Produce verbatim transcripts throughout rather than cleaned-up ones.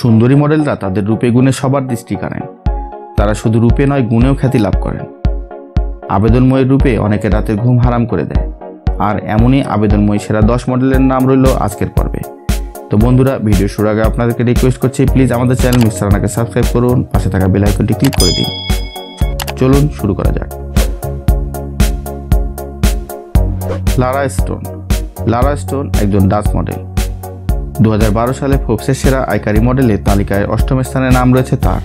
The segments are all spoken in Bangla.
সুন্দরী মডেলরা তাদের রূপে গুণে সবার দৃষ্টি কাড়েন। তারা শুধু রূপে নয়, গুণেও খ্যাতি লাভ করেন। আবেদনময়ের রূপে অনেকে রাতের ঘুম হারাম করে দেয়। আর এমনই আবেদনময় সেরা দশ মডেলের নাম রইল আজকের পর্বে। তো বন্ধুরা, ভিডিও শুরু আগে আপনাদেরকে রিকোয়েস্ট করছি, প্লিজ আমাদের চ্যানেল মিস্টার রানাকে সাবস্ক্রাইব করুন, পাশে থাকা বেল আইকনটি ক্লিক করে দিন। চলুন শুরু করা যাক। Lara Stone. লারা স্টোন একজন ডাচ মডেল। দু হাজার বারো সালে ফোর্বসের সেরা আইকারি মডেলের তালিকায় অষ্টম স্থানে নাম রয়েছে তার।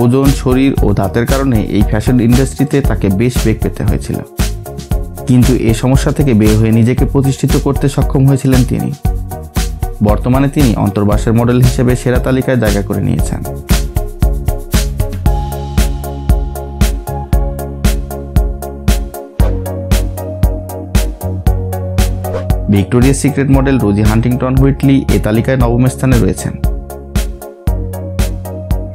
ওজন, শরীর ও দাঁতের কারণে এই ফ্যাশন ইন্ডাস্ট্রিতে তাকে বেশ বেগ পেতে হয়েছিল, কিন্তু এ সমস্যা থেকে বের হয়ে নিজেকে প্রতিষ্ঠিত করতে সক্ষম হয়েছিলেন তিনি। বর্তমানে তিনি অন্তর্বাসের মডেল হিসেবে সেরা তালিকায় জায়গা করে নিয়েছেন। ভিক্টোরিয়ার secret model Rosie Huntington Whiteley এ তালিকায় নবম স্থানে রয়েছেন।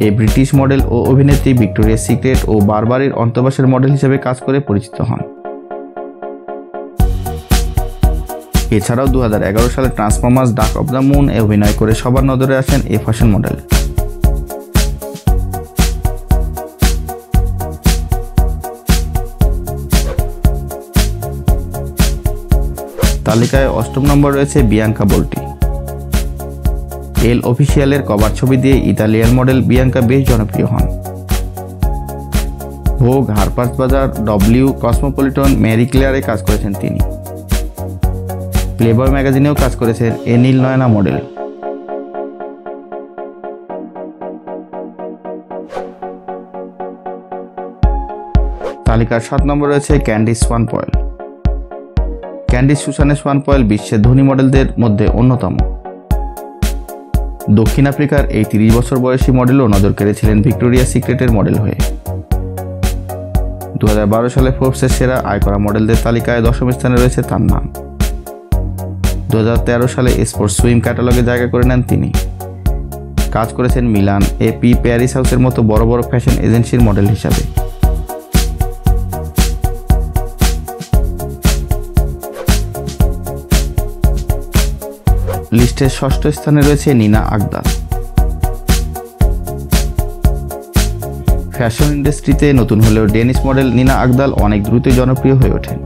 এ ব্রিটিশ মডেল ও অভিনেত্রী ভিক্টোরিয়ার সিক্রেট ও বারবারির অন্তর্বাসের মডেল হিসেবে কাজ করে পরিচিত হন। এছাড়াও দু হাজার এগারো সালে Transformers Dark of the Moon এ অভিনয় করে সবার নজরে আসেন এ ফ্যাশন মডেল। তালিকায় অষ্টম নম্বর রয়েছে বিয়াঙ্কা বল্টি। এল অফিসিয়ালের কভার ছবি দিয়ে ইতালিয়ান মডেল বিয়াঙ্কা বেশ জনপ্রিয় হন। ভোগ, হারপার্স বাজার, ডব্লিউ, কসমোপলিটন, ম্যারি ক্লেয়ারে কাজ করেছেন তিনি। প্লেবয় ম্যাগাজিনেও কাজ করেছেন এ নীল নয়না মডেল। তালিকার সাত নম্বর রয়েছে ক্যান্ডিস সোয়ানপয়েল। ক্যান্ডিস সুসানে সোয়ানপয়েল বিশ্বের ধনী মডেলদের মধ্যে অন্যতম। দক্ষিণ আফ্রিকার এই তিরিশ বছর বয়সী মডেলও নজর কেড়েছিলেন ভিক্টোরিয়া সিক্রেটের মডেল হয়ে। দু হাজার বারো সালে ফোর্বসের সেরা আয় করা মডেলদের তালিকায় দশম স্থানে রয়েছে তার নাম। দু হাজার তেরো সালে স্পোর্টস সুইম ক্যাটালগে জায়গা করে নেন তিনি। কাজ করেছেন মিলান, এপি, প্যারিস হাউসের মতো বড় বড় ফ্যাশন এজেন্সির মডেল হিসাবে। লিস্টের ষষ্ঠ স্থানে রয়েছে নীনা আগদাল। ফ্যাশন ইন্ডাস্ট্রিতে নতুন হলেও ডেনিশ মডেল নীনা আগদাল অনেক দ্রুতই জনপ্রিয় হয়ে ওঠেন।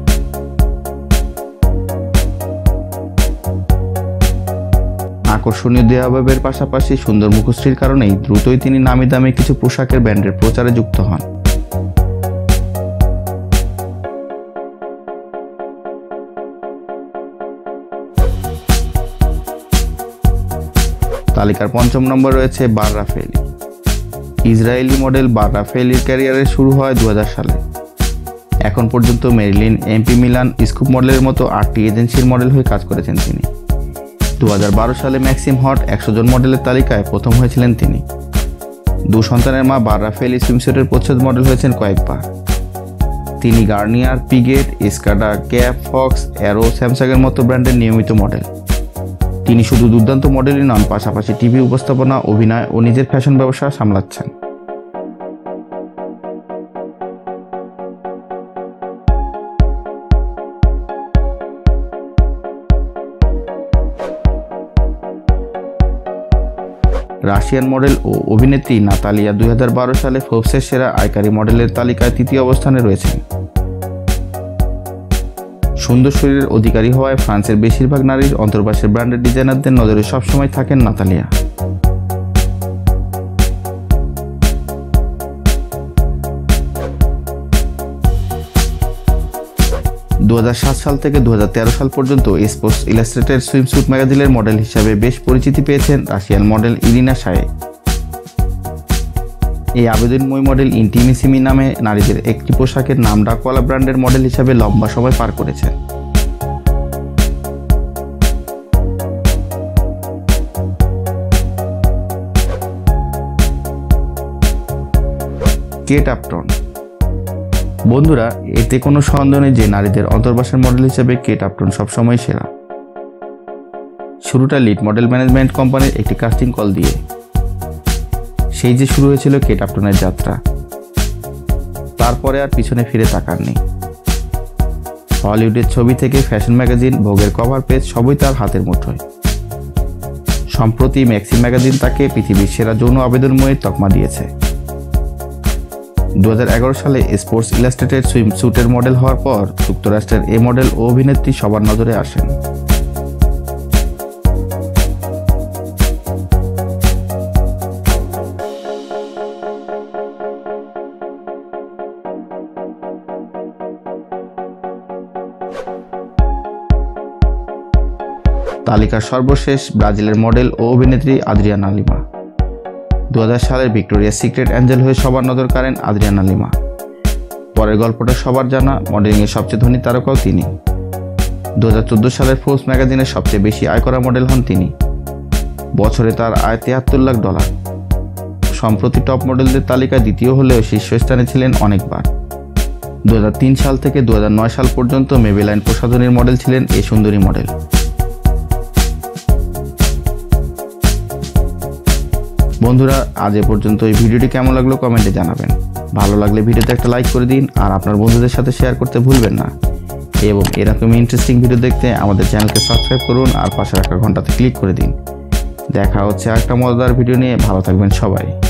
আকর্ষণীয় দেহাভাবের পাশাপাশি সুন্দর মুখশ্রীর কারণেই দ্রুতই তিনি নামি দামি কিছু পোশাকের ব্র্যান্ডের প্রচারে যুক্ত হন। তালিকার পঞ্চম নম্বর রয়েছে বার রাফেলি। ইসরায়েলি মডেল বার রাফেলির ক্যারিয়ারে শুরু হয় দু হাজার সালে। এখন পর্যন্ত মেরিলিন, এমপি, মিলান, স্কুপ মডেলের মতো আটটি এজেন্সির মডেল হয়ে কাজ করেছেন তিনি। দু হাজার বারো সালে ম্যাক্সিম হট একশো জন মডেলের তালিকায় প্রথম হয়েছিলেন তিনি। দু সন্তানের মা বার রাফেলি সুইমস্যুটের প্রচ্ছদ মডেল হয়েছেন কয়েকবার। তিনি Garnier, Piaget, Escada, cap, Fox, arrow, স্যামসাংয়ের মতো ব্র্যান্ডের নিয়মিত মডেল। তিনি শুধু দুর্দান্ত মডেলই নন, পাশাপাশি টিভি উপস্থাপনা, অভিনয় ও নিজের ফ্যাশন ব্যবসা সামলাচ্ছেন। রাশিয়ান মডেল ও অভিনেত্রী নাতালিয়া দুই হাজার বারো সালে ফোর্বসের সেরা আইকারি মডেলের তালিকায় তৃতীয় অবস্থানে রয়েছেন। সুন্দর শরীরের অধিকারী হওয়ায় ফ্রান্সের বেশিরভাগ নারীর অন্তর্বাসের ব্র্যান্ডের ডিজাইনারদের নজরে সবসময় থাকেন নাতালিয়া। দু হাজার সাত সাল থেকে দু হাজার তেরো সাল পর্যন্ত স্পোর্টস ইলাস্ট্রেটেড সুইমস্যুট ম্যাগাজিনের মডেল হিসাবে বেশ পরিচিতি পেয়েছেন রাশিয়ান মডেল ইরিনা শায়ে। এই আবেদনময় মডেল ইন্টিমিসিমি নামে নারীদের একটি পোশাকের নাম ডাকওয়ালা ব্র্যান্ডের মডেল হিসাবে লম্বা সময় পার করেছেন। Kate Upton. বন্ধুরা, এতে কোনো সন্দেহ নেই যে নারীদের অন্তর্বাসের মডেল হিসেবে কেট আপটন সবসময় সেরা। শুরুটা লিড মডেল ম্যানেজমেন্ট কোম্পানির একটি কাস্টিং কল দিয়ে, সেই যে শুরু হয়েছিল কেট আপটনের যাত্রা, তারপরে আর পিছনে ফিরে তাকাননি। হলিউডের ছবি থেকে ফ্যাশন ম্যাগাজিন ভোগের কভার পেজ সবই তার হাতের মুঠোয়। সম্প্রতি ম্যাক্সি ম্যাগাজিন তাকে পৃথিবীর সেরা যৌন আবেদনময়ের তকমা দিয়েছে। দুই হাজার এগারো সালে স্পোর্টস ইলাস্ট্রেটেড সুইমস্যুটের মডেল হওয়ার পর যুক্তরাষ্ট্রের এ মডেল ও অভিনেত্রী সবার নজরে আসেন। তালিকার সর্বশেষ ব্রাজিলের মডেল ও অভিনেত্রী আদ্রিয়ানা লিমা। দুই হাজার সালের ভিক্টোরিয়া সিক্রেট অ্যাঞ্জেল হয়ে সবার নজর কাড়েন আদ্রিয়ানা লিমা। পরের গল্পটা সবার জানা, মডেলিংয়ের সবচেয়ে ধনী তারকাও তিনি। দুই হাজার চোদ্দো সালের ফোর্বস ম্যাগাজিনের সবচেয়ে বেশি আয় করা মডেল হন তিনি। বছরে তার আয় তিয়াত্তর লাখ ডলার। সম্প্রতি টপ মডেলদের তালিকায় দ্বিতীয় হলেও শীর্ষস্থানে ছিলেন অনেকবার। দুই হাজার তিন সাল থেকে দুই হাজার নয় সাল পর্যন্ত মেবেলাইন প্রসাধনীর মডেল ছিলেন এই সুন্দরী মডেল। বন্ধুরা, আজ এ পর্যন্ত এই ভিডিওটি কেমন লাগলো কমেন্টে জানাবেন। ভালো লাগলে ভিডিওতে একটা লাইক করে দিন আর আপনার বন্ধুদের সাথে শেয়ার করতে ভুলবেন না। এবং এরকমই ইন্টারেস্টিং ভিডিও দেখতে আমাদের চ্যানেলকে সাবস্ক্রাইব করুন আর পাশে রাখার ঘন্টাতে ক্লিক করে দিন। দেখা হচ্ছে একটা মজাদার ভিডিও নিয়ে। ভালো থাকবেন সবাই।